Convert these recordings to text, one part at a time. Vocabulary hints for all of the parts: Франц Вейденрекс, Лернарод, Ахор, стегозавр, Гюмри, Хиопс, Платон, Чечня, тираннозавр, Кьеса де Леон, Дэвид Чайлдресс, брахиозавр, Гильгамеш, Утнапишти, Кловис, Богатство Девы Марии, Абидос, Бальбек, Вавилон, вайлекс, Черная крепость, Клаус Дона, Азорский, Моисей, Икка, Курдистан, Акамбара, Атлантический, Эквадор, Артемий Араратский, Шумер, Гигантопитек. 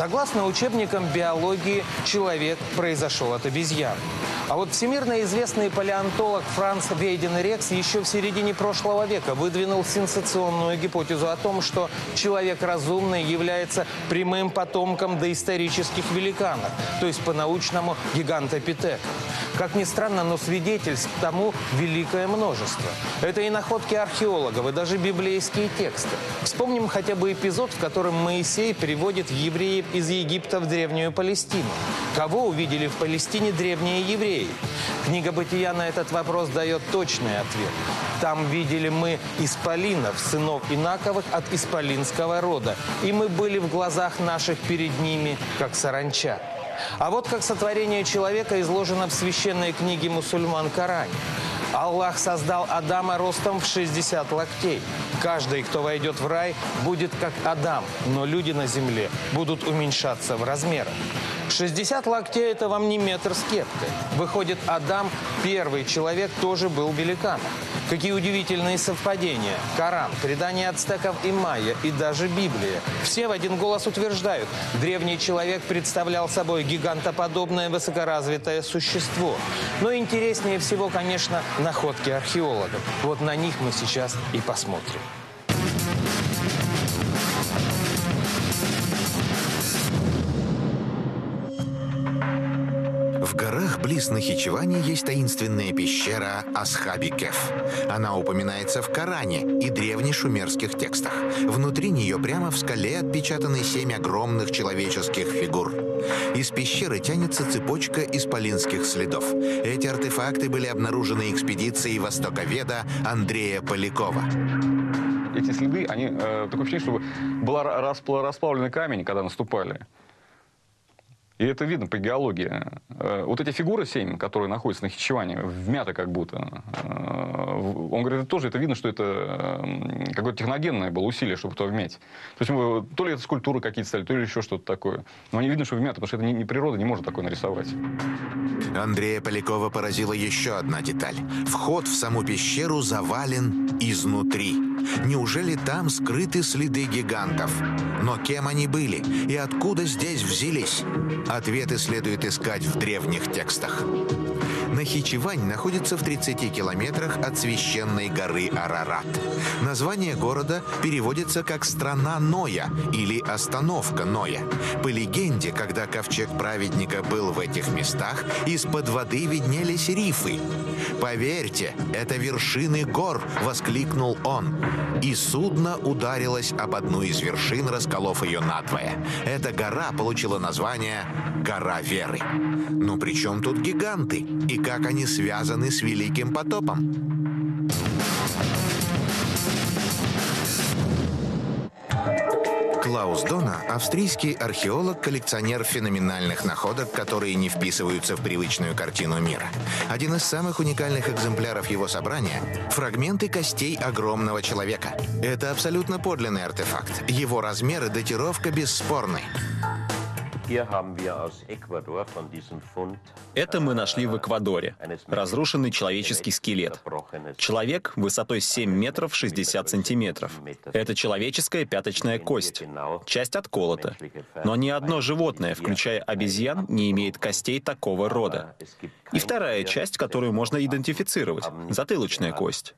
Согласно учебникам биологии, человек произошел от обезьян. А вот всемирно известный палеонтолог Франц Вейденрекс еще в середине прошлого века выдвинул сенсационную гипотезу о том, что человек разумный является прямым потомком доисторических великанов, то есть по-научному гигантопитек. Как ни странно, но свидетельств тому великое множество. Это и находки археологов, и даже библейские тексты. Вспомним хотя бы эпизод, в котором Моисей приводит евреев из Египта в Древнюю Палестину. Кого увидели в Палестине древние евреи? Книга «Бытия» на этот вопрос дает точный ответ. Там видели мы исполинов, сынов Инаковых от исполинского рода. И мы были в глазах наших перед ними, как саранча. А вот как сотворение человека изложено в священной книге мусульман Коране. Аллах создал Адама ростом в 60 локтей. Каждый, кто войдет в рай, будет как Адам, но люди на земле будут уменьшаться в размерах. 60 локтей – это вам не метр с кепкой. Выходит, Адам, первый человек, тоже был великаном. Какие удивительные совпадения. Коран, предания ацтеков и майя, и даже Библия. Все в один голос утверждают, древний человек представлял собой гигантоподобное высокоразвитое существо. Но интереснее всего, конечно, находки археологов. Вот на них мы сейчас и посмотрим. В горах близ Нахичевани есть таинственная пещера Асхабикев. Она упоминается в Коране и древнешумерских текстах. Внутри нее прямо в скале отпечатаны 7 огромных человеческих фигур. Из пещеры тянется цепочка исполинских следов. Эти артефакты были обнаружены экспедицией востоковеда Андрея Полякова. Эти следы, они, такое ощущение, что был расплавленный камень, когда наступали. И это видно по геологии. Вот эти фигуры 7, которые находятся на Нахичевани, вмяты как будто. Он говорит, это тоже это видно, что это какое-то техногенное было усилие, чтобы это вмять. То есть, то ли это скульптуры какие-то стали, то ли еще что-то такое. Но они видно, что вмяты, потому что это не природа не может такое нарисовать. Андрея Полякова поразила еще одна деталь. Вход в саму пещеру завален изнутри. Неужели там скрыты следы гигантов? Но кем они были? И откуда здесь взялись? Ответы следует искать в древних текстах. Нахичевань находится в 30 километрах от священной горы Арарат. Название города переводится как «страна Ноя» или «остановка Ноя». По легенде, когда ковчег праведника был в этих местах, из-под воды виднелись рифы. «Поверьте, это вершины гор!» – воскликнул он. И судно ударилось об одну из вершин, расколов ее надвое. Эта гора получила название «Гора Веры». Но при чем тут гиганты? И как они связаны с Великим потопом? Клаус Дона – австрийский археолог, коллекционер феноменальных находок, которые не вписываются в привычную картину мира. Один из самых уникальных экземпляров его собрания – фрагменты костей огромного человека. Это абсолютно подлинный артефакт. Его размер и датировка бесспорны. Это мы нашли в Эквадоре. Разрушенный человеческий скелет. Человек высотой 7 метров 60 сантиметров. Это человеческая пяточная кость. Часть отколота. Но ни одно животное, включая обезьян, не имеет костей такого рода. И вторая часть, которую можно идентифицировать – затылочная кость.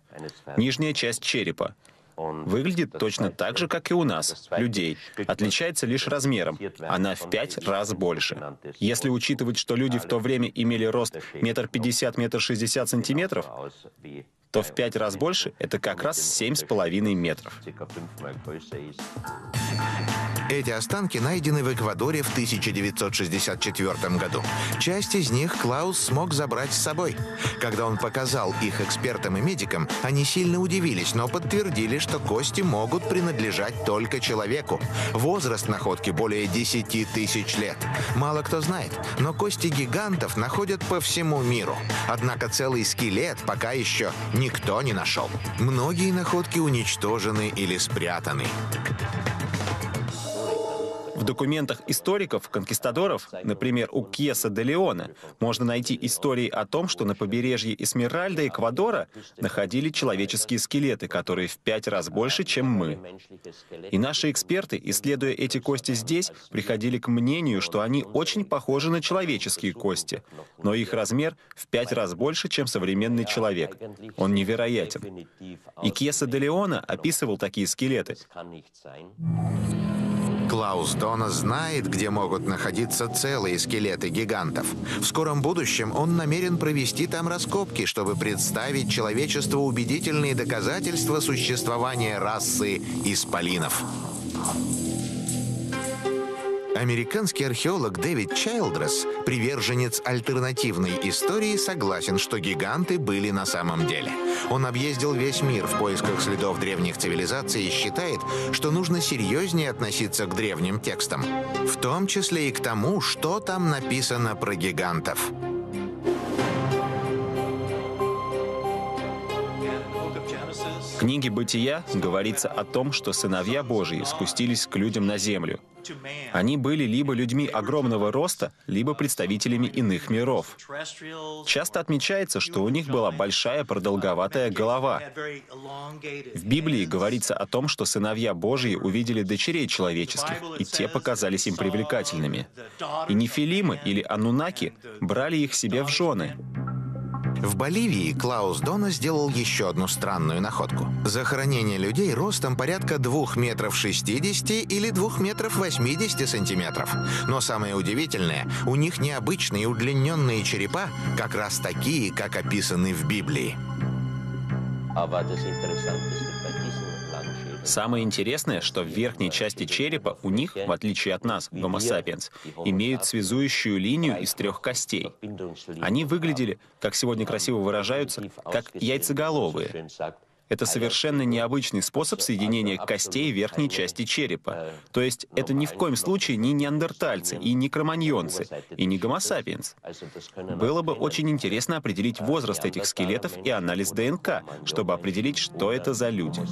Нижняя часть черепа. Выглядит точно так же, как и у нас, людей. Отличается лишь размером. Она в 5 раз больше. Если учитывать, что люди в то время имели рост 1,50–1,60 метра, то в 5 раз больше — это как раз 7,5 метров. Эти останки найдены в Эквадоре в 1964 году. Часть из них Клаус смог забрать с собой. Когда он показал их экспертам и медикам, они сильно удивились, но подтвердили, что кости могут принадлежать только человеку. Возраст находки более 10 тысяч лет. Мало кто знает, но кости гигантов находят по всему миру. Однако целый скелет пока еще никто не нашел. Многие находки уничтожены или спрятаны. В В документах историков-конкистадоров, например, у Кьеса де Леона, можно найти истории о том, что на побережье Эсмеральда Эквадора находили человеческие скелеты, которые в 5 раз больше, чем мы. И наши эксперты, исследуя эти кости здесь, приходили к мнению, что они очень похожи на человеческие кости, но их размер в 5 раз больше, чем современный человек. Он невероятен. И Кьеса де Леона описывал такие скелеты. Клаус Дона знает, где могут находиться целые скелеты гигантов. В скором будущем он намерен провести там раскопки, чтобы представить человечеству убедительные доказательства существования расы исполинов. Американский археолог Дэвид Чайлдресс, приверженец альтернативной истории, согласен, что гиганты были на самом деле. Он объездил весь мир в поисках следов древних цивилизаций и считает, что нужно серьезнее относиться к древним текстам, в том числе и к тому, что там написано про гигантов. В книге «Бытия» говорится о том, что сыновья Божии спустились к людям на землю. Они были либо людьми огромного роста, либо представителями иных миров. Часто отмечается, что у них была большая продолговатая голова. В Библии говорится о том, что сыновья Божьи увидели дочерей человеческих, и те показались им привлекательными. И нефилимы или анунаки брали их себе в жены. В Боливии Клаус Дона сделал еще одну странную находку. Захоронение людей ростом порядка 2,60 метра или 2,80 метра. Но самое удивительное, у них необычные удлиненные черепа, как раз такие, как описаны в Библии. Самое интересное, что в верхней части черепа у них, в отличие от нас, Homo sapiens, имеют связующую линию из 3 костей. Они выглядели, как сегодня красиво выражаются, как яйцеголовые. Это совершенно необычный способ соединения костей верхней части черепа. То есть это ни в коем случае не неандертальцы, и не кроманьонцы, и не Homo sapiens. Было бы очень интересно определить возраст этих скелетов и анализ ДНК, чтобы определить, что это за люди.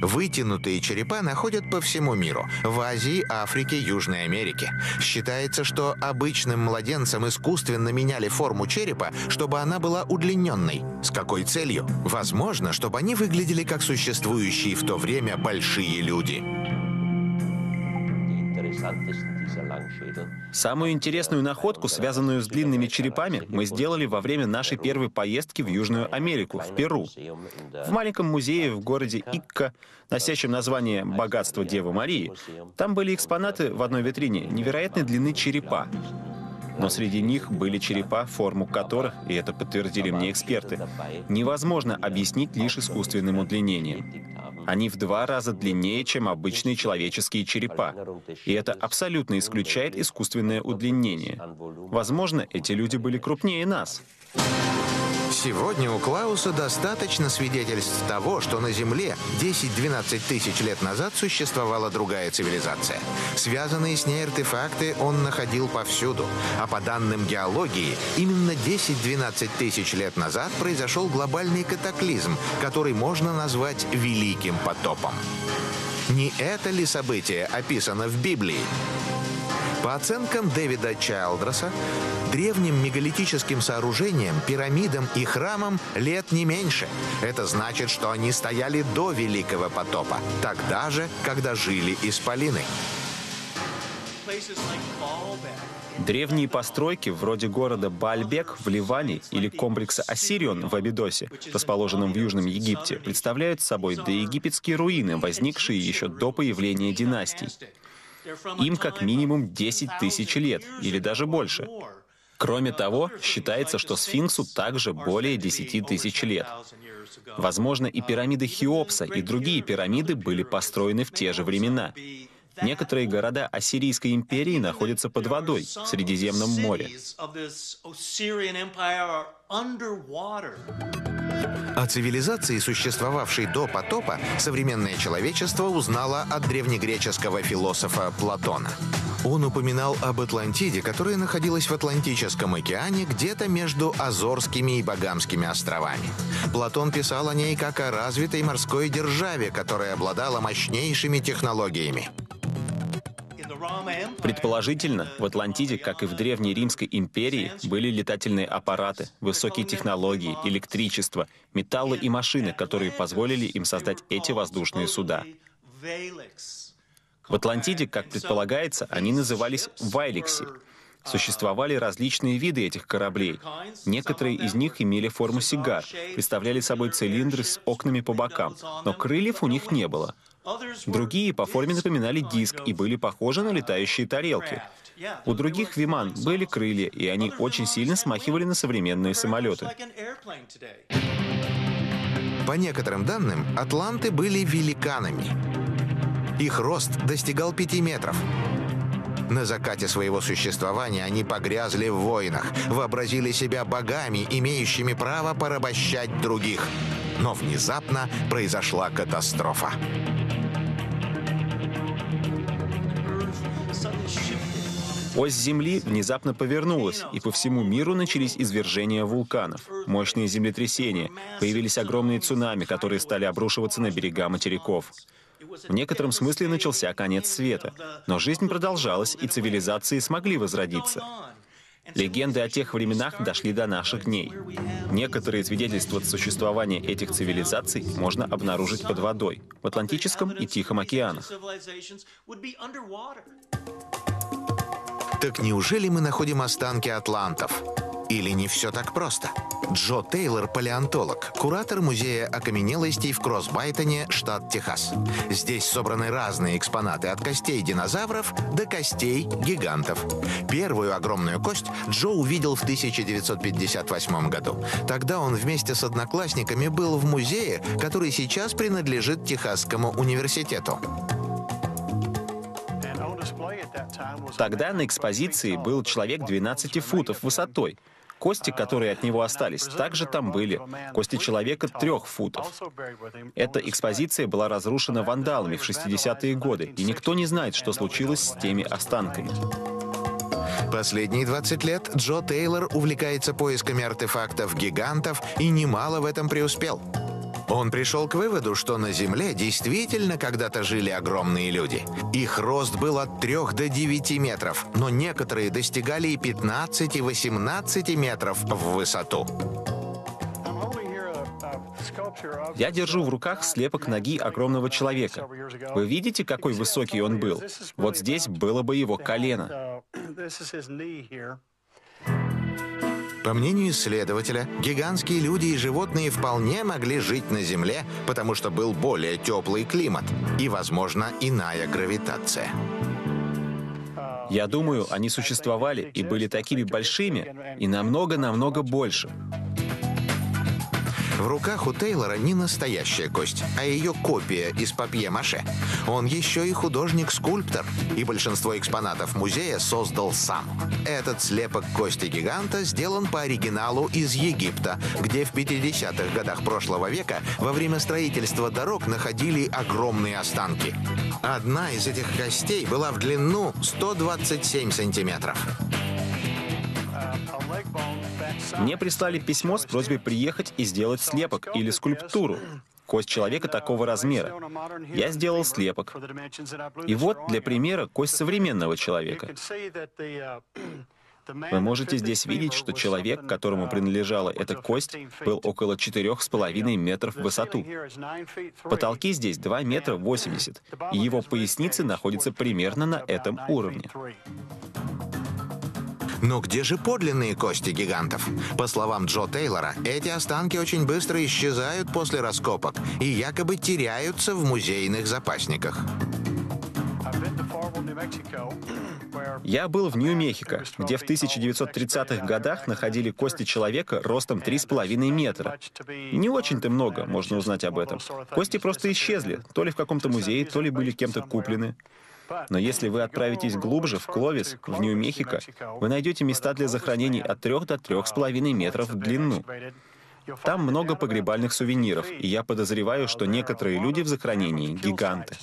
Вытянутые черепа находят по всему миру – в Азии, Африке, Южной Америке. Считается, что обычным младенцам искусственно меняли форму черепа, чтобы она была удлиненной. С какой целью? Возможно, чтобы они выглядели как существующие в то время большие люди. Самую интересную находку, связанную с длинными черепами, мы сделали во время нашей первой поездки в Южную Америку, в Перу. В маленьком музее в городе Икка, носящем название «Богатство Девы Марии», там были экспонаты в одной витрине невероятной длины черепа. Но среди них были черепа, форму которых, и это подтвердили мне эксперты, невозможно объяснить лишь искусственным удлинением. Они в 2 раза длиннее, чем обычные человеческие черепа. И это абсолютно исключает искусственное удлинение. Возможно, эти люди были крупнее нас. Сегодня у Клауса достаточно свидетельств того, что на Земле 10-12 тысяч лет назад существовала другая цивилизация. Связанные с ней артефакты он находил повсюду. А по данным геологии, именно 10-12 тысяч лет назад произошел глобальный катаклизм, который можно назвать Великим потопом. Не это ли событие описано в Библии? По оценкам Дэвида Чайлдресса, древним мегалитическим сооружениям, пирамидам и храмам лет не меньше. Это значит, что они стояли до Великого потопа, тогда же, когда жили исполины. Древние постройки, вроде города Бальбек в Ливане или комплекса Осирион в Абидосе, расположенном в Южном Египте, представляют собой доегипетские руины, возникшие еще до появления династий. Им как минимум 10 тысяч лет, или даже больше. Кроме того, считается, что Сфинксу также более 10 тысяч лет. Возможно, и пирамиды Хиопса, и другие пирамиды были построены в те же времена. Некоторые города Ассирийской империи находятся под водой, в Средиземном море. О цивилизации, существовавшей до потопа, современное человечество узнало от древнегреческого философа Платона. Он упоминал об Атлантиде, которая находилась в Атлантическом океане где-то между Азорскими и Багамскими островами. Платон писал о ней как о развитой морской державе, которая обладала мощнейшими технологиями. Предположительно, в Атлантиде, как и в Древней Римской империи, были летательные аппараты, высокие технологии, электричество, металлы и машины, которые позволили им создать эти воздушные суда. В Атлантиде, как предполагается, они назывались вайлекси. Существовали различные виды этих кораблей. Некоторые из них имели форму сигар, представляли собой цилиндры с окнами по бокам, но крыльев у них не было. Другие по форме напоминали диск и были похожи на летающие тарелки. У других виман были крылья, и они очень сильно смахивали на современные самолеты. По некоторым данным, атланты были великанами. Их рост достигал 5 метров. На закате своего существования они погрязли в войнах, вообразили себя богами, имеющими право порабощать других. Но внезапно произошла катастрофа. Ось Земли внезапно повернулась, и по всему миру начались извержения вулканов, мощные землетрясения, появились огромные цунами, которые стали обрушиваться на берега материков. В некотором смысле начался конец света, но жизнь продолжалась, и цивилизации смогли возродиться. Легенды о тех временах дошли до наших дней. Некоторые свидетельства существования этих цивилизаций можно обнаружить под водой, в Атлантическом и Тихом океанах. Так неужели мы находим останки атлантов? Или не все так просто? Джо Тейлор – палеонтолог, куратор музея окаменелостей в Кроссбайтоне, штат Техас. Здесь собраны разные экспонаты от костей динозавров до костей гигантов. Первую огромную кость Джо увидел в 1958 году. Тогда он вместе с одноклассниками был в музее, который сейчас принадлежит Техасскому университету. Тогда на экспозиции был человек 12 футов высотой. Кости, которые от него остались, также там были. Кости человека 3 футов. Эта экспозиция была разрушена вандалами в 60-е годы, и никто не знает, что случилось с теми останками. Последние 20 лет Джо Тейлор увлекается поисками артефактов гигантов и немало в этом преуспел. Он пришел к выводу, что на Земле действительно когда-то жили огромные люди. Их рост был от 3 до 9 метров, но некоторые достигали и 15, и 18 метров в высоту. Я держу в руках слепок ноги огромного человека. Вы видите, какой высокий он был? Вот здесь было бы его колено. По мнению исследователя, гигантские люди и животные вполне могли жить на Земле, потому что был более теплый климат и, возможно, иная гравитация. Я думаю, они существовали и были такими большими, и намного-намного больше. В руках у Тейлора не настоящая кость, а ее копия из папье-маше. Он еще и художник-скульптор, и большинство экспонатов музея создал сам. Этот слепок кости гиганта сделан по оригиналу из Египта, где в 50-х годах прошлого века во время строительства дорог находили огромные останки. Одна из этих костей была в длину 127 сантиметров. Мне прислали письмо с просьбой приехать и сделать слепок или скульптуру. Кость человека такого размера. Я сделал слепок. И вот, для примера, кость современного человека. Вы можете здесь видеть, что человек, которому принадлежала эта кость, был около 4,5 метров в высоту. Потолки здесь 2,80 метра, и его поясница находится примерно на этом уровне. Но где же подлинные кости гигантов? По словам Джо Тейлора, эти останки очень быстро исчезают после раскопок и якобы теряются в музейных запасниках. Я был в Нью-Мехико, где в 1930-х годах находили кости человека ростом 3,5 метра. Не очень-то много можно узнать об этом. Кости просто исчезли, то ли в каком-то музее, то ли были кем-то куплены. Но если вы отправитесь глубже, в Кловис, в Нью-Мехико, вы найдете места для захоронений от 3 до 3,5 метров в длину. Там много погребальных сувениров, и я подозреваю, что некоторые люди в захоронении — гиганты.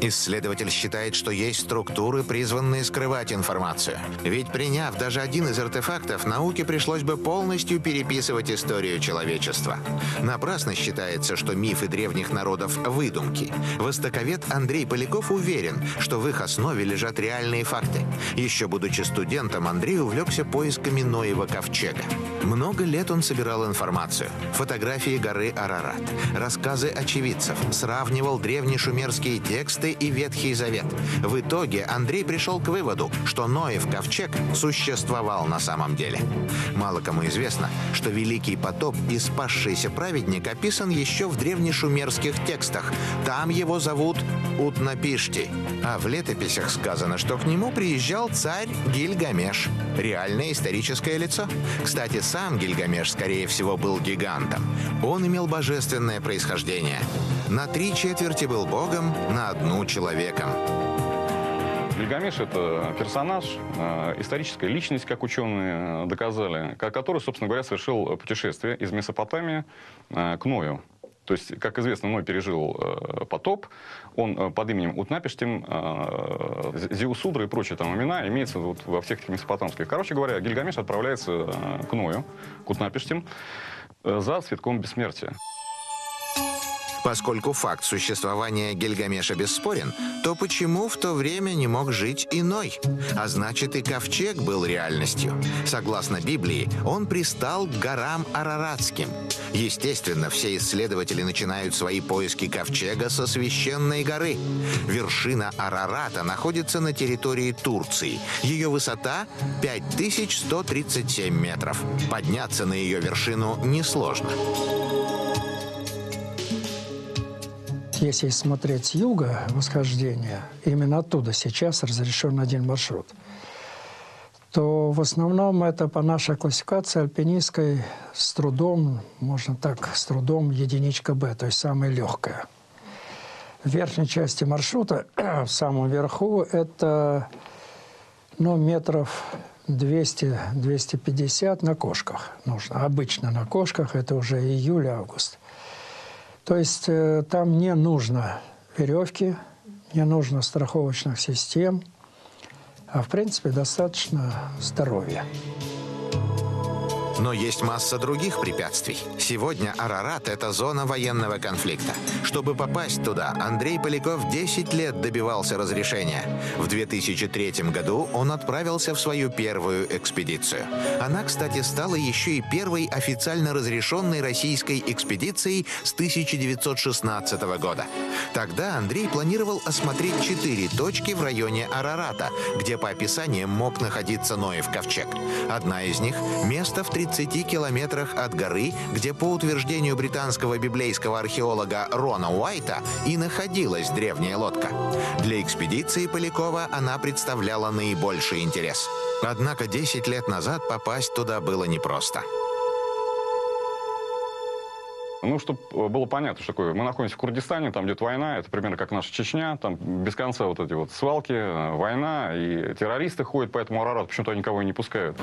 Исследователь считает, что есть структуры, призванные скрывать информацию. Ведь приняв даже один из артефактов, науке пришлось бы полностью переписывать историю человечества. Напрасно считается, что мифы древних народов – выдумки. Востоковед Андрей Поляков уверен, что в их основе лежат реальные факты. Еще будучи студентом, Андрей увлекся поисками Ноева ковчега. Много лет он собирал информацию. Фотографии горы Арарат, рассказы очевидцев, сравнивал древнешумерские тексты и Ветхий Завет. В итоге Андрей пришел к выводу, что Ноев ковчег существовал на самом деле. Мало кому известно, что Великий потоп и спасшийся праведник описан еще в древнешумерских текстах. Там его зовут Утнапишти. А в летописях сказано, что к нему приезжал царь Гильгамеш. Реальное историческое лицо. Кстати, сам Гильгамеш, скорее всего, был гигантом. Он имел божественное происхождение. На 3/4 был богом, на 1 человеком. Гильгамеш – это персонаж, историческая личность, как ученые доказали, который, собственно говоря, совершил путешествие из Месопотамии к Ною. То есть, как известно, Ной пережил потоп, он под именем Утнапиштим, Зиусудра и прочие там имена имеются вот во всех этих месопотамских. Короче говоря, Гильгамеш отправляется к Ною, к Утнапиштим, за цветком бессмертия. Поскольку факт существования Гильгамеша бесспорен, то почему в то время не мог жить иной? А значит, и ковчег был реальностью. Согласно Библии, он пристал к горам Араратским. Естественно, все исследователи начинают свои поиски ковчега со священной горы. Вершина Арарата находится на территории Турции. Ее высота – 5137 метров. Подняться на ее вершину несложно. Если смотреть с юга восхождения, именно оттуда сейчас разрешен один маршрут, то в основном это по нашей классификации альпинистской с трудом, можно так, с трудом единичка Б, то есть самая легкая. В верхней части маршрута, в самом верху, это ну, метров 200-250 на кошках нужно. Обычно на кошках это уже июль-август. То есть там не нужно веревки, не нужно страховочных систем, а в принципе достаточно здоровья. Но есть масса других препятствий. Сегодня Арарат – это зона военного конфликта. Чтобы попасть туда, Андрей Поляков 10 лет добивался разрешения. В 2003 году он отправился в свою первую экспедицию. Она, кстати, стала еще и первой официально разрешенной российской экспедицией с 1916 года. Тогда Андрей планировал осмотреть 4 точки в районе Арарата, где по описаниям мог находиться Ноев ковчег. Одна из них – место в 30 километрах от горы, где, по утверждению британского библейского археолога Рона Уайта, и находилась древняя лодка. Для экспедиции Полякова она представляла наибольший интерес. Однако 10 лет назад попасть туда было непросто. Ну, чтобы было понятно, что такое. Мы находимся в Курдистане, там идет война, это примерно как наша Чечня, там без конца вот эти вот свалки, война, и террористы ходят, поэтому Арарат почему-то никого и не пускают.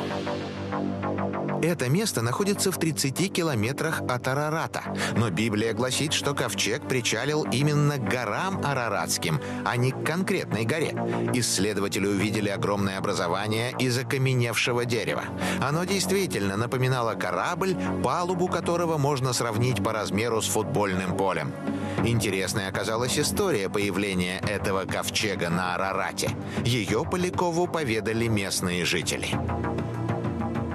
Это место находится в 30 километрах от Арарата, но Библия гласит, что ковчег причалил именно к горам Араратским, а не к конкретной горе. Исследователи увидели огромное образование из окаменевшего дерева. Оно действительно напоминало корабль, палубу которого можно сравнить по размеру с футбольным полем. Интересной оказалась история появления этого ковчега на Арарате. Ее Полякову поведали местные жители.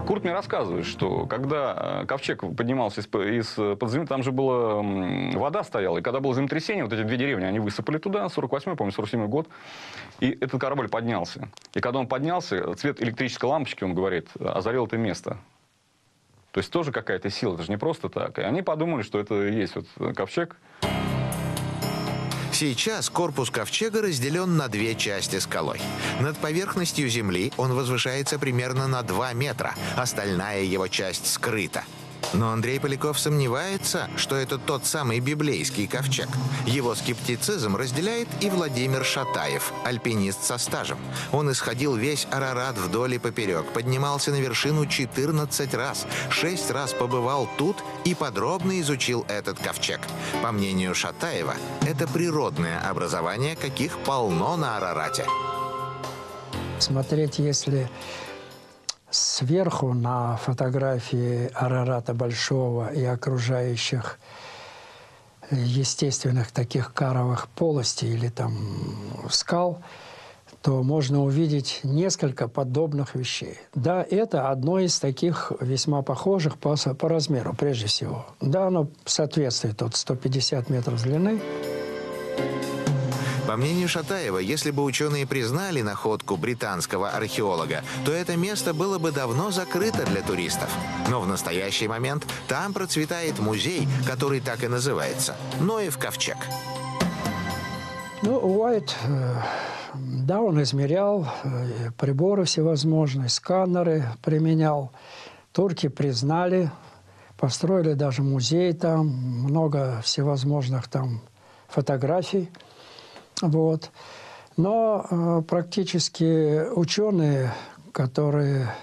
Курт мне рассказывает, что когда ковчег поднимался из-под земли, там же была вода стояла, и когда было землетрясение, вот эти 2 деревни, они высыпали туда, 48-й, помню, 47-й год, и этот корабль поднялся. И когда он поднялся, цвет электрической лампочки, он говорит, озарил это место. То есть тоже какая-то сила, это же не просто так. И они подумали, что это и есть вот ковчег. Сейчас корпус ковчега разделен на 2 части скалой. Над поверхностью земли он возвышается примерно на 2 метра, остальная его часть скрыта. Но Андрей Поляков сомневается, что это тот самый библейский ковчег. Его скептицизм разделяет и Владимир Шатаев, альпинист со стажем. Он исходил весь Арарат вдоль и поперек, поднимался на вершину 14 раз, 6 раз побывал тут и подробно изучил этот ковчег. По мнению Шатаева, это природное образование, каких полно на Арарате. Смотреть, если сверху на фотографии Арарата Большого и окружающих естественных таких каровых полостей или там скал, то можно увидеть несколько подобных вещей. Да, это одно из таких весьма похожих по размеру, прежде всего. Да, оно соответствует от 150 метров длины. По мнению Шатаева, если бы ученые признали находку британского археолога, то это место было бы давно закрыто для туристов. Но в настоящий момент там процветает музей, который так и называется – Ноев ковчег. Ну, Уайт, да, он измерял, приборы всевозможные, сканеры применял. Турки признали, построили даже музей там, много всевозможных там фотографий. Вот. Но практически ученые, которые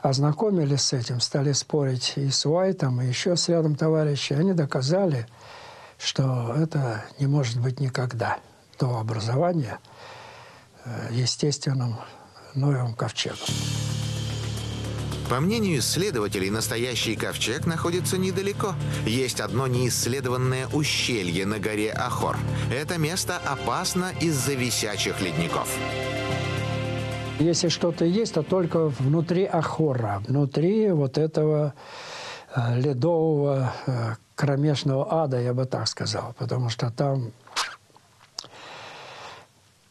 ознакомились с этим, стали спорить и с Уайтом, и еще с рядом товарищей, они доказали, что это не может быть никогда то образование естественным Ноевым ковчегом. По мнению исследователей, настоящий ковчег находится недалеко. Есть одно неисследованное ущелье на горе Ахор. Это место опасно из-за висячих ледников. Если что-то есть, то только внутри Ахора, внутри вот этого ледового кромешного ада, я бы так сказал. Потому что там,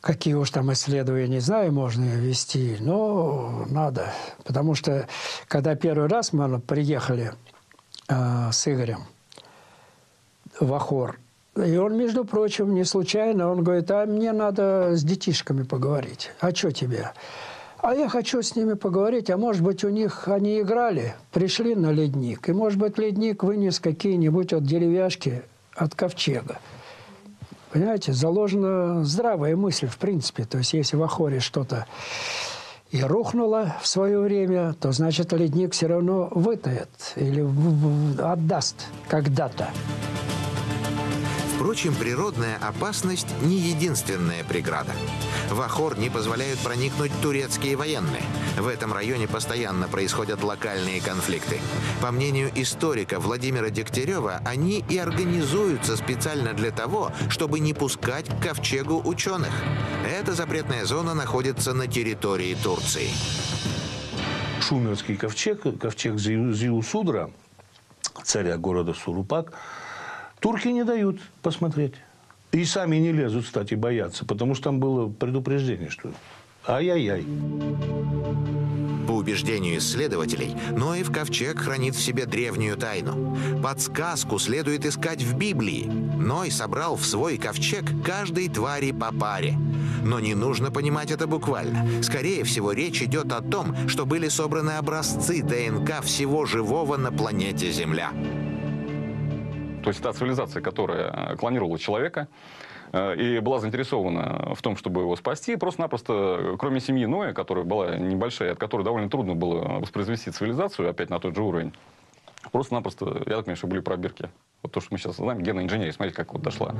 какие уж там исследования, не знаю, можно вести, но надо. Потому что, когда первый раз мы приехали с Игорем в Ахор, и он, между прочим, не случайно, он говорит: а мне надо с детишками поговорить. А что тебе? А я хочу с ними поговорить, а может быть, у них они играли, пришли на ледник, и, может быть, ледник вынес какие-нибудь от деревяшки, от ковчега. Понимаете, заложена здравая мысль, в принципе. То есть, если в Ахоре что-то и рухнуло в свое время, то, значит, ледник все равно вытает или отдаст когда-то. Впрочем, природная опасность не единственная преграда. В Ахор не позволяют проникнуть турецкие военные. В этом районе постоянно происходят локальные конфликты. По мнению историка Владимира Дегтярева, они и организуются специально для того, чтобы не пускать к ковчегу ученых. Эта запретная зона находится на территории Турции. Шумерский ковчег, ковчег Зиусудра, царя города Сурупак, турки не дают посмотреть. И сами не лезут, кстати, боятся, потому что там было предупреждение, что ай-яй-яй. По убеждению исследователей, Ноев ковчег хранит в себе древнюю тайну. Подсказку следует искать в Библии. Ной собрал в свой ковчег каждой твари по паре. Но не нужно понимать это буквально. Скорее всего, речь идет о том, что были собраны образцы ДНК всего живого на планете Земля. То есть та цивилизация, которая клонировала человека и была заинтересована в том, чтобы его спасти, просто-напросто, кроме семьи Ноя, которая была небольшая, от которой довольно трудно было воспроизвести цивилизацию опять на тот же уровень, просто-напросто, я так понимаю, что были пробирки. Вот то, что мы сейчас знаем, генная инженерия, смотрите, как вот дошла.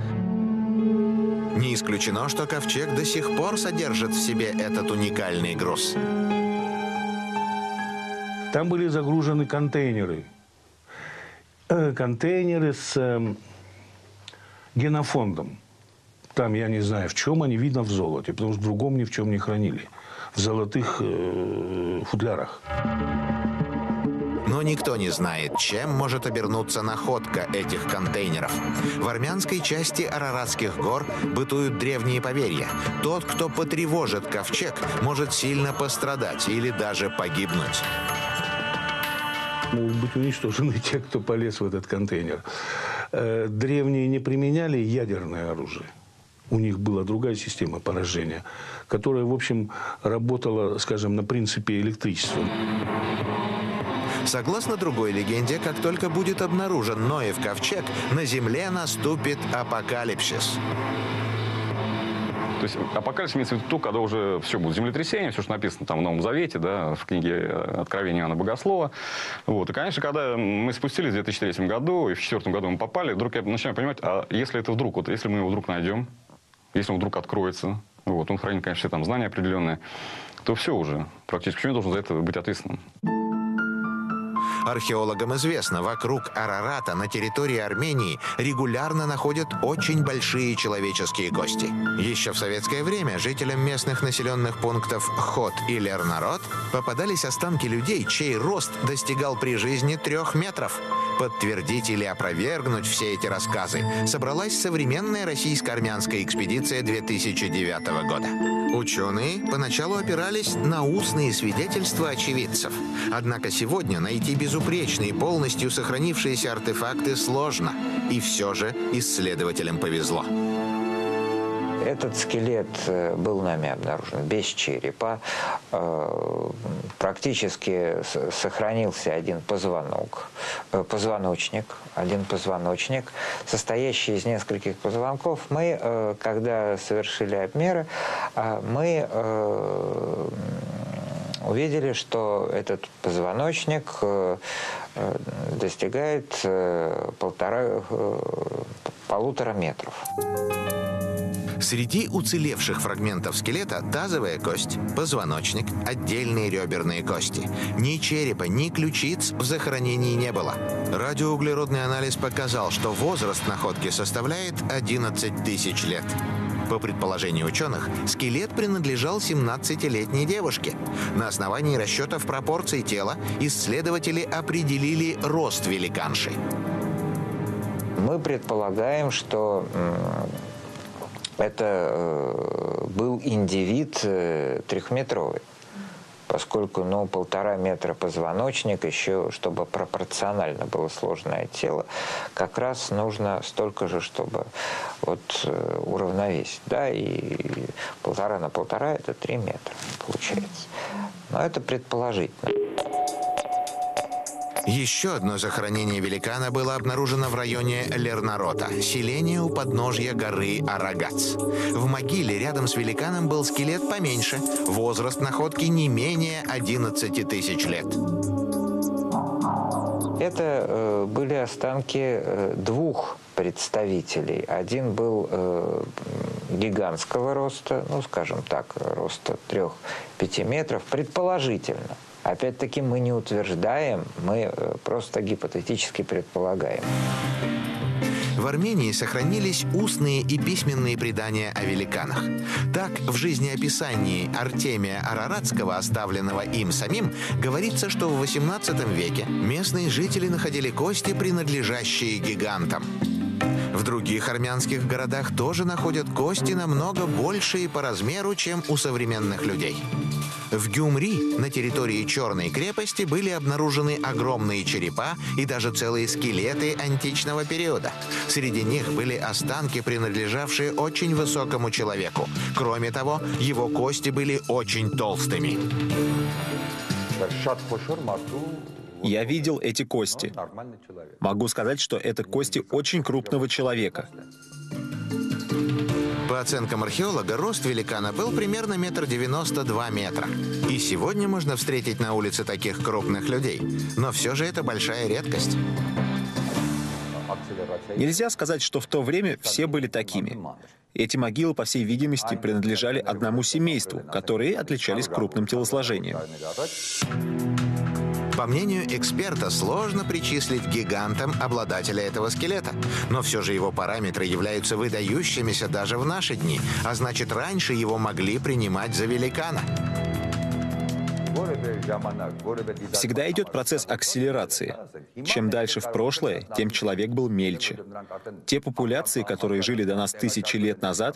Не исключено, что ковчег до сих пор содержит в себе этот уникальный груз. Там были загружены контейнеры. Контейнеры с генофондом. Там, я не знаю, в чем они, видно, в золоте, потому что в другом ни в чем не хранили. В золотых футлярах. Но никто не знает, чем может обернуться находка этих контейнеров. В армянской части Араратских гор бытуют древние поверья. Тот, кто потревожит ковчег, может сильно пострадать или даже погибнуть. Могут быть уничтожены те, кто полез в этот контейнер. Древние не применяли ядерное оружие. У них была другая система поражения, которая, в общем, работала, скажем, на принципе электричества. Согласно другой легенде, как только будет обнаружен Ноев ковчег, на земле наступит апокалипсис. То есть апокалипсис имеется в виду то, когда уже все будет землетрясение, все, что написано там в Новом Завете, да, в книге Откровения Иоанна Богослова. Вот. И, конечно, когда мы спустились в 2003 году, и в 2004 году мы попали, вдруг я начинаю понимать, а если это вдруг, вот если мы его вдруг найдем, если он вдруг откроется, вот, он хранит, конечно, все там знания определенные, то все уже практически. Почему я должен за это быть ответственным? Археологам известно, вокруг Арарата на территории Армении регулярно находят очень большие человеческие кости. Еще в советское время жителям местных населенных пунктов Хот и Лернарод попадались останки людей, чей рост достигал при жизни 3 метров. Подтвердить или опровергнуть все эти рассказы собралась современная российско-армянская экспедиция 2009 года. Ученые поначалу опирались на устные свидетельства очевидцев. Однако сегодня найти безупречные и полностью сохранившиеся артефакты сложно. И все же исследователям повезло. Этот скелет был нами обнаружен без черепа. Практически сохранился один позвоночник, состоящий из нескольких позвонков. Мы, когда совершили обмеры, мы увидели, что этот позвоночник достигает 1,5–1,5 метров. Среди уцелевших фрагментов скелета тазовая кость, позвоночник, отдельные реберные кости. Ни черепа, ни ключиц в захоронении не было. Радиоуглеродный анализ показал, что возраст находки составляет 11 тысяч лет. По предположению ученых, скелет принадлежал 17-летней девушке. На основании расчетов пропорций тела исследователи определили рост великанши. Мы предполагаем, что это был индивид 3-метровый, поскольку, ну, 1,5 метра позвоночник, еще, чтобы пропорционально было сложное тело, как раз нужно столько же, чтобы вот уравновесить, да, и 1,5 на 1,5 – это 3 метра получается. Но это предположительно. Еще одно захоронение великана было обнаружено в районе Лернарота, селение у подножья горы Арагац. В могиле рядом с великаном был скелет поменьше, возраст находки не менее 11 тысяч лет. Это были останки двух представителей. Один был гигантского роста, ну, скажем так, роста 3–5 метров, предположительно. Опять-таки мы не утверждаем, мы просто гипотетически предполагаем. В Армении сохранились устные и письменные предания о великанах. Так, в жизнеописании Артемия Араратского, оставленного им самим, говорится, что в XVIII веке местные жители находили кости, принадлежащие гигантам. В других армянских городах тоже находят кости намного большие по размеру, чем у современных людей. В Гюмри на территории Черной крепости были обнаружены огромные черепа и даже целые скелеты античного периода. Среди них были останки, принадлежавшие очень высокому человеку. Кроме того, его кости были очень толстыми. Я видел эти кости. Могу сказать, что это кости очень крупного человека. По оценкам археолога, рост великана был примерно 1,92 метра. И сегодня можно встретить на улице таких крупных людей. Но все же это большая редкость. Нельзя сказать, что в то время все были такими. Эти могилы, по всей видимости, принадлежали одному семейству, которые отличались крупным телосложением. По мнению эксперта, сложно причислить гигантам обладателя этого скелета. Но все же его параметры являются выдающимися даже в наши дни. А значит, раньше его могли принимать за великана. Всегда идет процесс акселерации. Чем дальше в прошлое, тем человек был мельче. Те популяции, которые жили до нас 1000 лет назад,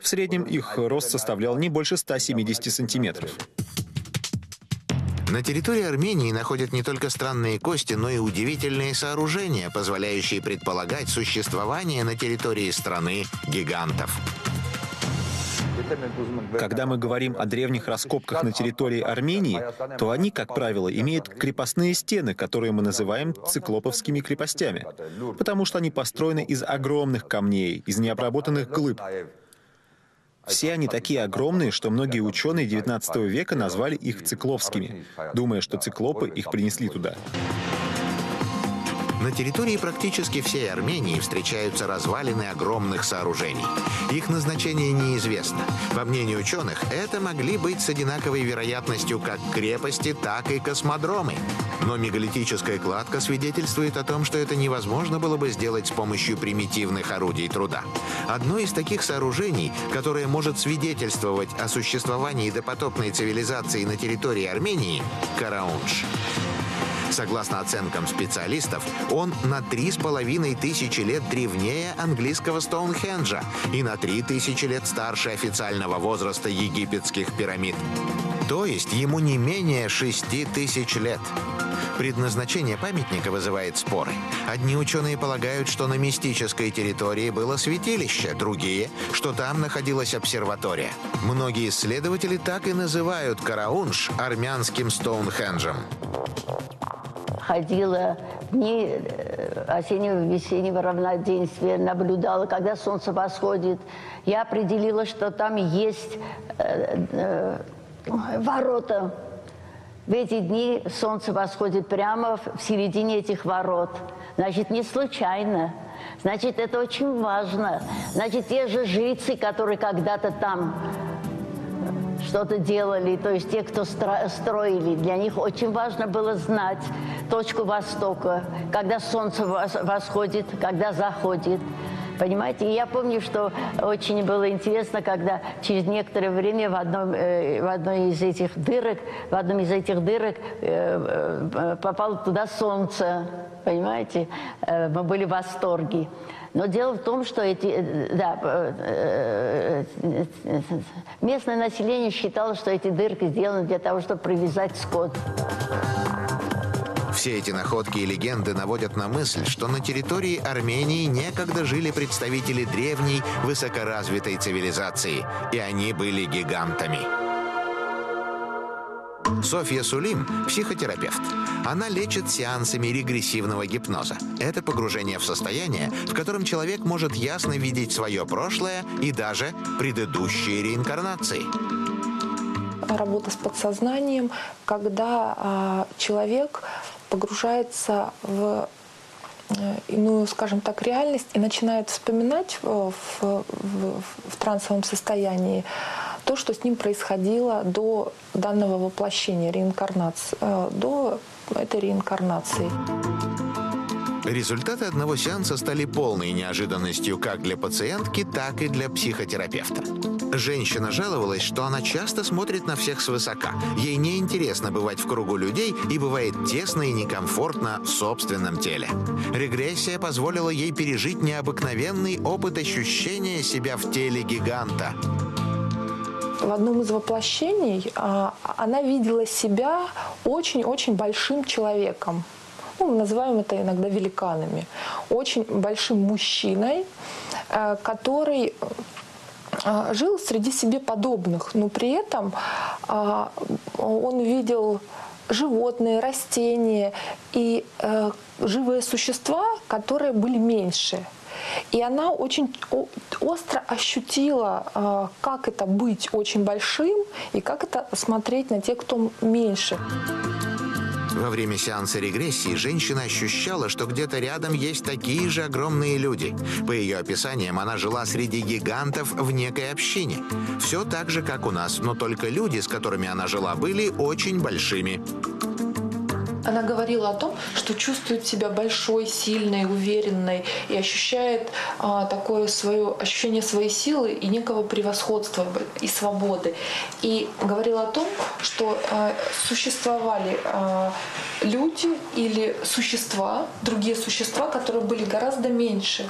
в среднем их рост составлял не больше 170 сантиметров. На территории Армении находят не только странные кости, но и удивительные сооружения, позволяющие предполагать существование на территории страны гигантов. Когда мы говорим о древних раскопках на территории Армении, то они, как правило, имеют крепостные стены, которые мы называем циклоповскими крепостями, потому что они построены из огромных камней, из необработанных глыб. Все они такие огромные, что многие ученые XIX века назвали их цикловскими, думая, что циклопы их принесли туда. На территории практически всей Армении встречаются развалины огромных сооружений. Их назначение неизвестно. По мнению ученых, это могли быть с одинаковой вероятностью как крепости, так и космодромы. Но мегалитическая кладка свидетельствует о том, что это невозможно было бы сделать с помощью примитивных орудий труда. Одно из таких сооружений, которое может свидетельствовать о существовании допотопной цивилизации на территории Армении – Караунж. Согласно оценкам специалистов, он на 3500 лет древнее английского Стоунхенджа и на 3000 лет старше официального возраста египетских пирамид. То есть ему не менее 6000 лет. Предназначение памятника вызывает споры. Одни ученые полагают, что на мистической территории было святилище, другие, что там находилась обсерватория. Многие исследователи так и называют Караунж армянским Стоунхенджем. Ходила в дни осеннего, весеннего равноденствия, наблюдала, когда солнце восходит. Я определила, что там есть ворота. В эти дни солнце восходит прямо в середине этих ворот. Значит, не случайно. Значит, это очень важно. Значит, те же жрецы, которые когда-то там что-то делали, то есть те, кто строили, для них очень важно было знать точку востока, когда солнце восходит, когда заходит. Понимаете? И я помню, что очень было интересно, когда через некоторое время в одной из этих дырок попало туда солнце. Понимаете? Мы были в восторге. Но дело в том, что местное население считало, что эти дырки сделаны для того, чтобы привязать скот. Все эти находки и легенды наводят на мысль, что на территории Армении некогда жили представители древней, высокоразвитой цивилизации, и они были гигантами. Софья Сулим – психотерапевт. Она лечит сеансами регрессивного гипноза. Это погружение в состояние, в котором человек может ясно видеть свое прошлое и даже предыдущие реинкарнации. Работа с подсознанием, когда человек погружается в иную, скажем так, реальность и начинает вспоминать в трансовом состоянии то, что с ним происходило до данного воплощения, до этой реинкарнации. Результаты одного сеанса стали полной неожиданностью как для пациентки, так и для психотерапевта. Женщина жаловалась, что она часто смотрит на всех свысока. Ей неинтересно бывать в кругу людей и бывает тесно и некомфортно в собственном теле. Регрессия позволила ей пережить необыкновенный опыт ощущения себя в теле гиганта. В одном из воплощений она видела себя очень-очень большим человеком. Ну, мы называем это иногда великанами. Очень большим мужчиной, который жил среди себе подобных, но при этом он видел животные, растения и живые существа, которые были меньше. И она очень остро ощутила, как это быть очень большим и как это смотреть на тех, кто меньше. Во время сеанса регрессии женщина ощущала, что где-то рядом есть такие же огромные люди. По ее описаниям, она жила среди гигантов в некой общине. Все так же, как у нас, но только люди, с которыми она жила, были очень большими. Она говорила о том, что чувствует себя большой, сильной, уверенной и ощущает такое свое ощущение своей силы и некого превосходства и свободы. И говорила о том, что существовали люди или существа, другие существа, которые были гораздо меньше.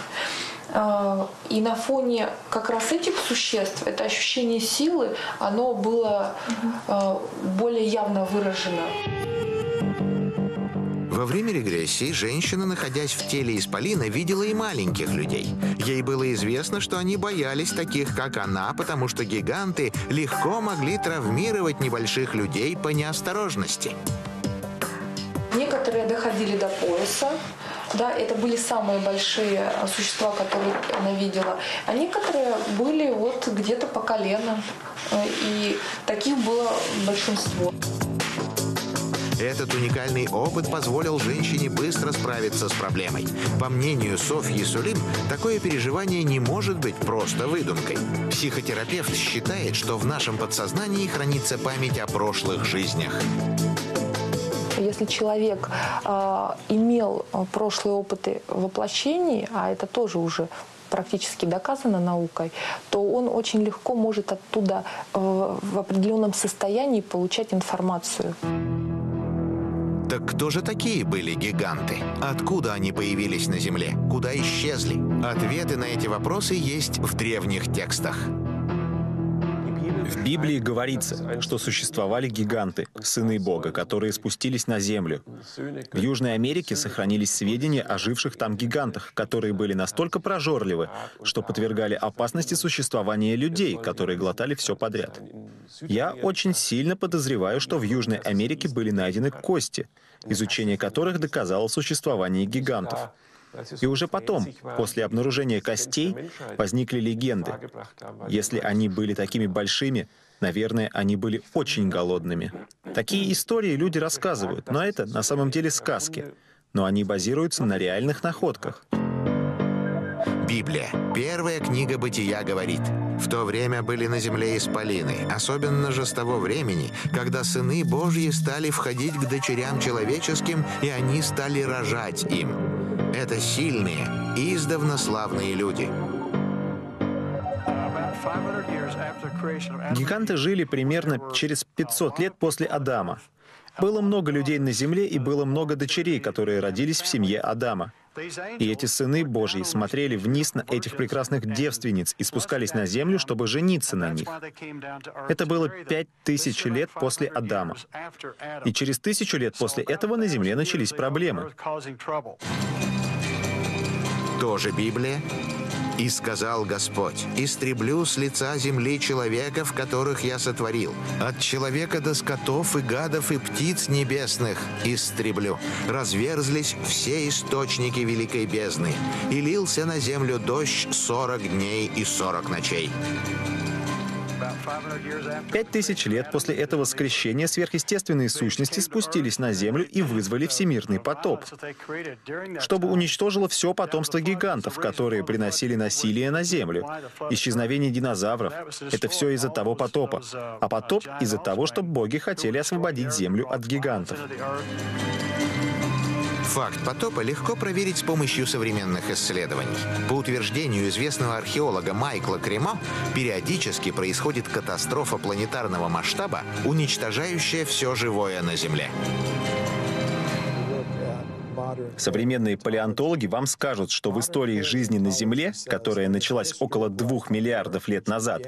И на фоне как раз этих существ это ощущение силы, оно было более явно выражено. Во время регрессии женщина, находясь в теле исполина, видела и маленьких людей. Ей было известно, что они боялись таких, как она, потому что гиганты легко могли травмировать небольших людей по неосторожности. Некоторые доходили до пояса. Да, это были самые большие существа, которые она видела. А некоторые были вот где-то по колено. И таких было большинство. Этот уникальный опыт позволил женщине быстро справиться с проблемой. По мнению Софьи Сулим, такое переживание не может быть просто выдумкой. Психотерапевт считает, что в нашем подсознании хранится память о прошлых жизнях. Если человек имел прошлые опыты воплощений, а это тоже уже практически доказано наукой, то он очень легко может оттуда в определенном состоянии получать информацию. Так кто же такие были гиганты? Откуда они появились на Земле? Куда исчезли? Ответы на эти вопросы есть в древних текстах. В Библии говорится, что существовали гиганты, сыны Бога, которые спустились на землю. В Южной Америке сохранились сведения о живших там гигантах, которые были настолько прожорливы, что подвергали опасности существования людей, которые глотали все подряд. Я очень сильно подозреваю, что в Южной Америке были найдены кости, изучение которых доказало существование гигантов. И уже потом, после обнаружения костей, возникли легенды. Если они были такими большими, наверное, они были очень голодными. Такие истории люди рассказывают, но это на самом деле сказки. Но они базируются на реальных находках. Библия, первая книга Бытия, говорит: «В то время были на земле исполины, особенно же с того времени, когда сыны Божьи стали входить к дочерям человеческим, и они стали рожать им». Это сильные, издавна славные люди. Гиганты жили примерно через 500 лет после Адама. Было много людей на земле и было много дочерей, которые родились в семье Адама. И эти сыны Божьи смотрели вниз на этих прекрасных девственниц и спускались на землю, чтобы жениться на них. Это было 5000 лет после Адама. И через 1000 лет после этого на земле начались проблемы. Тоже Библия. «И сказал Господь: истреблю с лица земли человеков, которых я сотворил. От человека до скотов и гадов и птиц небесных истреблю. Разверзлись все источники великой бездны. И лился на землю дождь 40 дней и 40 ночей». 5000 лет после этого скрещения сверхъестественные сущности спустились на землю и вызвали всемирный потоп, чтобы уничтожило все потомство гигантов, которые приносили насилие на землю. Исчезновение динозавров — это все из-за того потопа. А потоп — из-за того, что боги хотели освободить землю от гигантов. Факт потопа легко проверить с помощью современных исследований. По утверждению известного археолога Майкла Кремо, периодически происходит катастрофа планетарного масштаба, уничтожающая все живое на Земле. Современные палеонтологи вам скажут, что в истории жизни на Земле, которая началась около 2 миллиардов лет назад,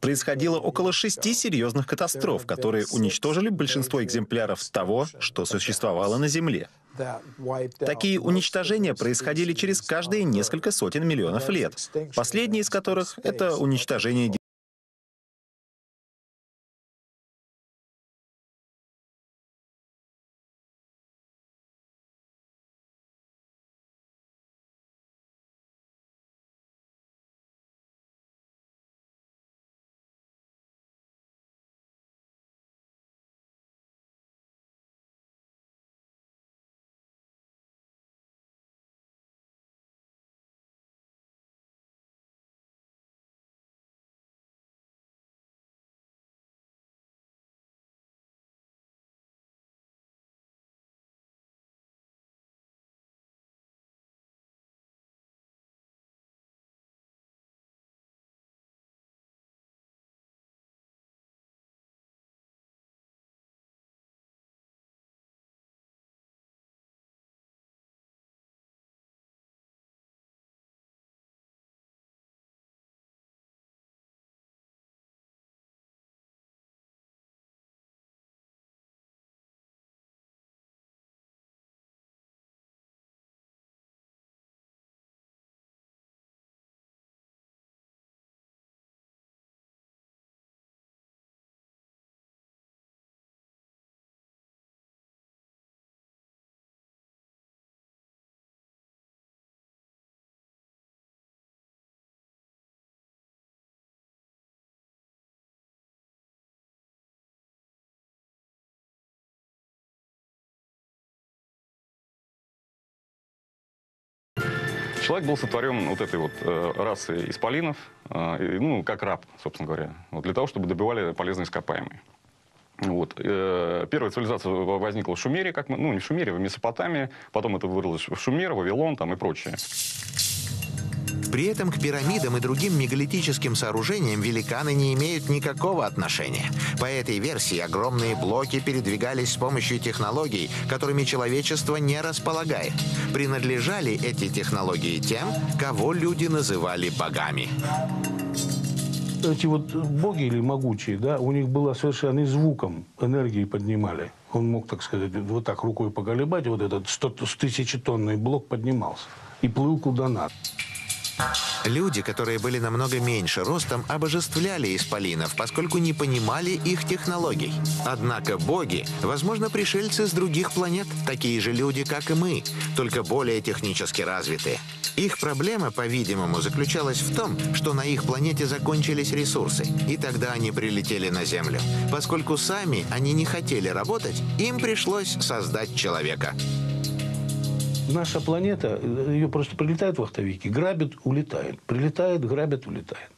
происходило около 6 серьезных катастроф, которые уничтожили большинство экземпляров того, что существовало на Земле. Такие уничтожения происходили через каждые несколько сотен миллионов лет, последнее из которых — это уничтожение динозавров. Человек был сотворен вот этой вот расы исполинов, ну, как раб, собственно говоря, вот, для того, чтобы добывали полезные ископаемые. Вот. Первая цивилизация возникла в Шумере, как мы, ну, не в Шумере, в Месопотамии, потом это вырвалось в Шумер, Вавилон там и прочее. При этом к пирамидам и другим мегалитическим сооружениям великаны не имеют никакого отношения. По этой версии огромные блоки передвигались с помощью технологий, которыми человечество не располагает. Принадлежали эти технологии тем, кого люди называли богами. Эти вот боги или могучие, да, у них было совершенно и звуком энергии поднимали. Он мог, так сказать, вот так рукой поколебать, вот этот 100-тысячетонный блок поднимался и плыл куда надо. Люди, которые были намного меньше ростом, обожествляли исполинов, поскольку не понимали их технологий. Однако боги, возможно, пришельцы с других планет, такие же люди, как и мы, только более технически развитые. Их проблема, по-видимому, заключалась в том, что на их планете закончились ресурсы, и тогда они прилетели на Землю. Поскольку сами они не хотели работать, им пришлось создать человека. Наша планета, ее просто прилетают вахтовики, грабят, улетают. Прилетают, грабят, улетают.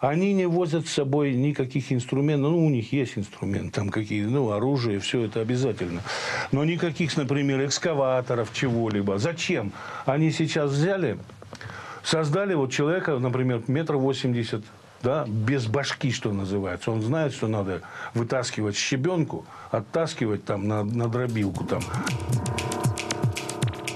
Они не возят с собой никаких инструментов. Ну, у них есть инструмент, там какие-то, ну, оружие, все это обязательно. Но никаких, например, экскаваторов, чего-либо. Зачем? Они сейчас взяли, создали вот человека, например, 1,80 м, да, без башки, что называется. Он знает, что надо вытаскивать щебенку, оттаскивать там на дробилку там.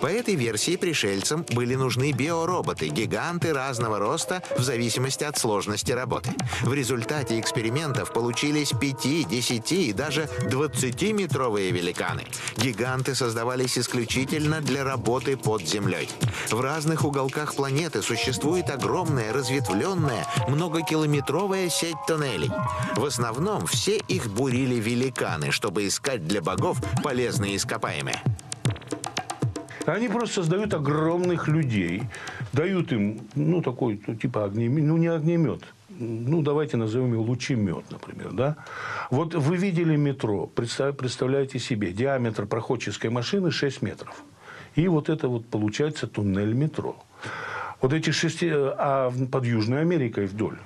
По этой версии пришельцам были нужны биороботы, гиганты разного роста в зависимости от сложности работы. В результате экспериментов получились 5, 10 и даже 20-метровые великаны. Гиганты создавались исключительно для работы под землей. В разных уголках планеты существует огромная, разветвленная, многокилометровая сеть тоннелей. В основном все их бурили великаны, чтобы искать для богов полезные ископаемые. Они просто создают огромных людей, дают им, ну, такой, типа, огнемет, ну, не огнемет, ну, давайте назовем его лучемет, например, да. Вот вы видели метро, представляете себе, диаметр проходческой машины 6 метров. И вот это вот получается туннель метро. Вот эти 6, а под Южной Америкой вдоль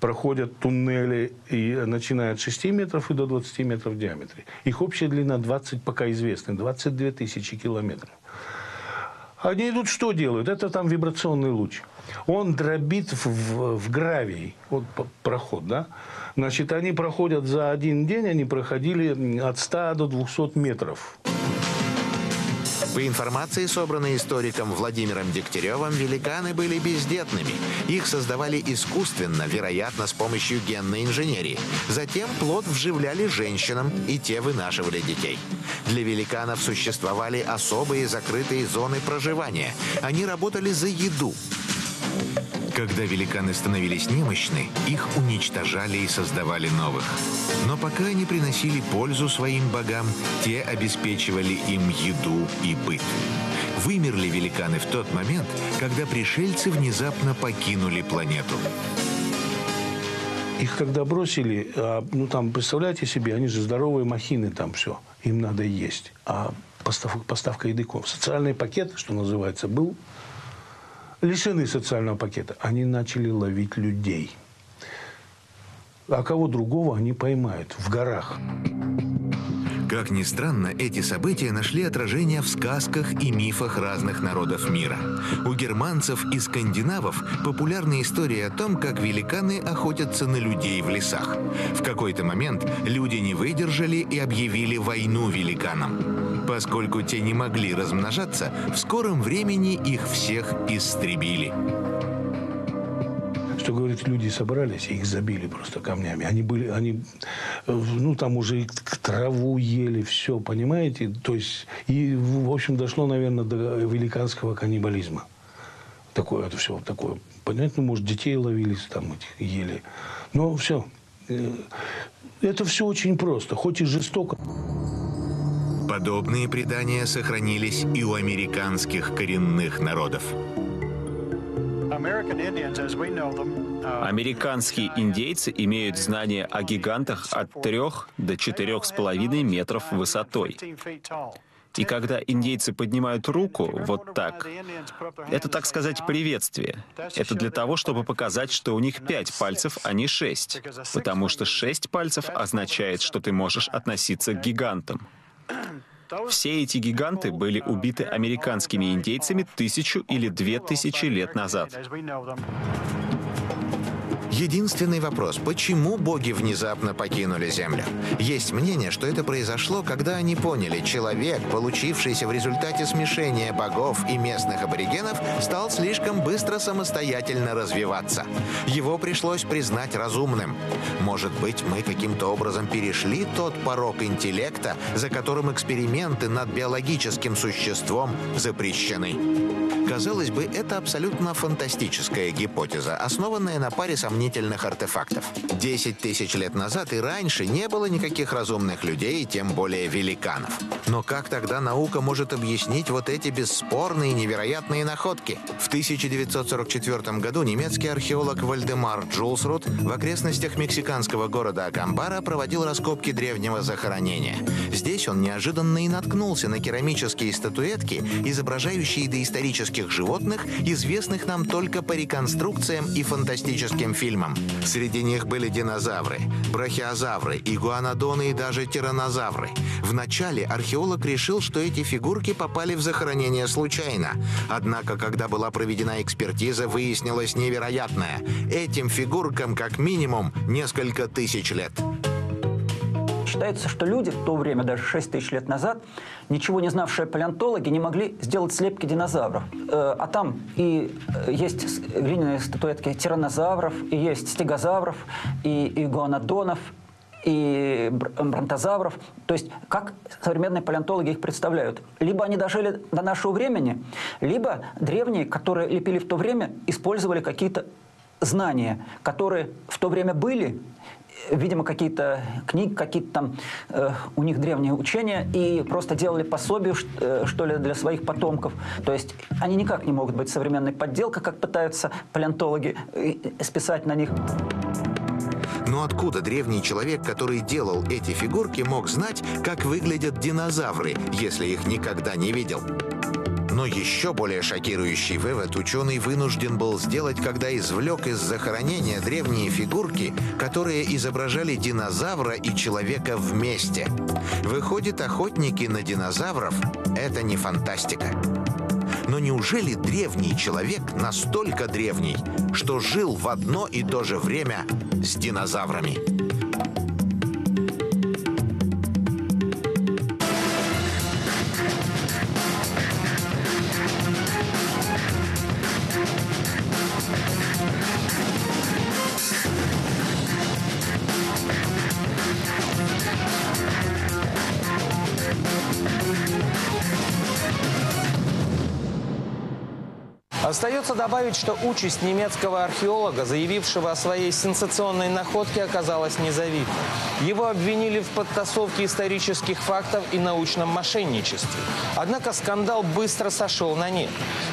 проходят туннели, и начиная от 6 метров и до 20 метров в диаметре. Их общая длина 20, пока известна, 22 тысячи километров. Они идут, что делают? Это там вибрационный луч. Он дробит в гравий, вот проход, да? Значит, они проходят за один день, они проходили от 100 до 200 метров. По информации, собранной историком Владимиром Дегтяревым, великаны были бездетными. Их создавали искусственно, вероятно, с помощью генной инженерии. Затем плод вживляли женщинам, и те вынашивали детей. Для великанов существовали особые закрытые зоны проживания. Они работали за еду. Когда великаны становились немощны, их уничтожали и создавали новых. Но пока они приносили пользу своим богам, те обеспечивали им еду и быт. Вымерли великаны в тот момент, когда пришельцы внезапно покинули планету. Их когда бросили, ну там, представляете себе, они же здоровые махины там все, им надо есть. А поставка еды, социальный пакет, что называется, был... Лишены социального пакета, они начали ловить людей. А кого другого они поймают в горах. Как ни странно, эти события нашли отражение в сказках и мифах разных народов мира. У германцев и скандинавов популярны истории о том, как великаны охотятся на людей в лесах. В какой-то момент люди не выдержали и объявили войну великанам. Поскольку те не могли размножаться, в скором времени их всех истребили. Что, говорит, люди собрались, их забили просто камнями. Они были, они, ну, там уже траву ели, все, понимаете? То есть, и, в общем, дошло, наверное, до великанского каннибализма. Такое, это все такое, понимаете? Ну, может, детей ловились, там, этих ели. Но все. Это все очень просто, хоть и жестоко. Подобные предания сохранились и у американских коренных народов. Американские индейцы имеют знания о гигантах от 3 до 4,5 метров высотой. И когда индейцы поднимают руку, вот так, это, так сказать, приветствие. Это для того, чтобы показать, что у них 5 пальцев, а не 6. Потому что 6 пальцев означает, что ты можешь относиться к гигантам. Все эти гиганты были убиты американскими индейцами 1000 или 2000 лет назад. Единственный вопрос – почему боги внезапно покинули Землю? Есть мнение, что это произошло, когда они поняли, человек, получившийся в результате смешения богов и местных аборигенов, стал слишком быстро самостоятельно развиваться. Его пришлось признать разумным. Может быть, мы каким-то образом перешли тот порог интеллекта, за которым эксперименты над биологическим существом запрещены. Казалось бы, это абсолютно фантастическая гипотеза, основанная на паре сомнительных артефактов. 10 000 лет назад и раньше не было никаких разумных людей, тем более великанов. Но как тогда наука может объяснить вот эти бесспорные невероятные находки? В 1944 году немецкий археолог Вальдемар Джулсрут в окрестностях мексиканского города Акамбара проводил раскопки древнего захоронения. Здесь он неожиданно и наткнулся на керамические статуэтки, изображающие доисторические животных, известных нам только по реконструкциям и фантастическим фильмам. Среди них были динозавры, брахиозавры, игуанодоны и даже тираннозавры. Вначале археолог решил, что эти фигурки попали в захоронение случайно. Однако, когда была проведена экспертиза, выяснилось невероятное. Этим фигуркам как минимум несколько тысяч лет. Считается, что люди в то время, даже 6 000 лет назад, ничего не знавшие палеонтологи, не могли сделать слепки динозавров. А там и есть глиняные статуэтки тираннозавров, и есть стегозавров, и игуанодонов, и бронтозавров. То есть как современные палеонтологи их представляют? Либо они дожили до нашего времени, либо древние, которые лепили в то время, использовали какие-то знания, которые в то время были, видимо, какие-то книги, какие-то там у них древние учения, и просто делали пособие, что ли, для своих потомков. То есть они никак не могут быть современной подделкой, как пытаются палеонтологи списать на них. Но откуда древний человек, который делал эти фигурки, мог знать, как выглядят динозавры, если их никогда не видел? Но еще более шокирующий вывод ученый вынужден был сделать, когда извлек из захоронения древние фигурки, которые изображали динозавра и человека вместе. Выходит, охотники на динозавров – это не фантастика. Но неужели древний человек настолько древний, что жил в одно и то же время с динозаврами? Остается добавить, что участь немецкого археолога, заявившего о своей сенсационной находке, оказалась незавидной. Его обвинили в подтасовке исторических фактов и научном мошенничестве. Однако скандал быстро сошел на нет.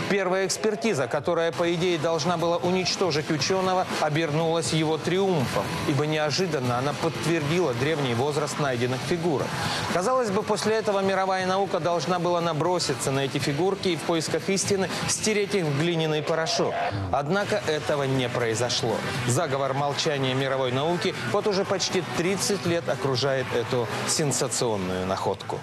Первая экспертиза, которая, по идее, должна была уничтожить ученого, обернулась его триумфом, ибо неожиданно она подтвердила древний возраст найденных фигурок. Казалось бы, после этого мировая наука должна была наброситься на эти фигурки и в поисках истины стереть их в глиняный порошок. Однако этого не произошло. Заговор молчания мировой науки вот уже почти 30 лет окружает эту сенсационную находку.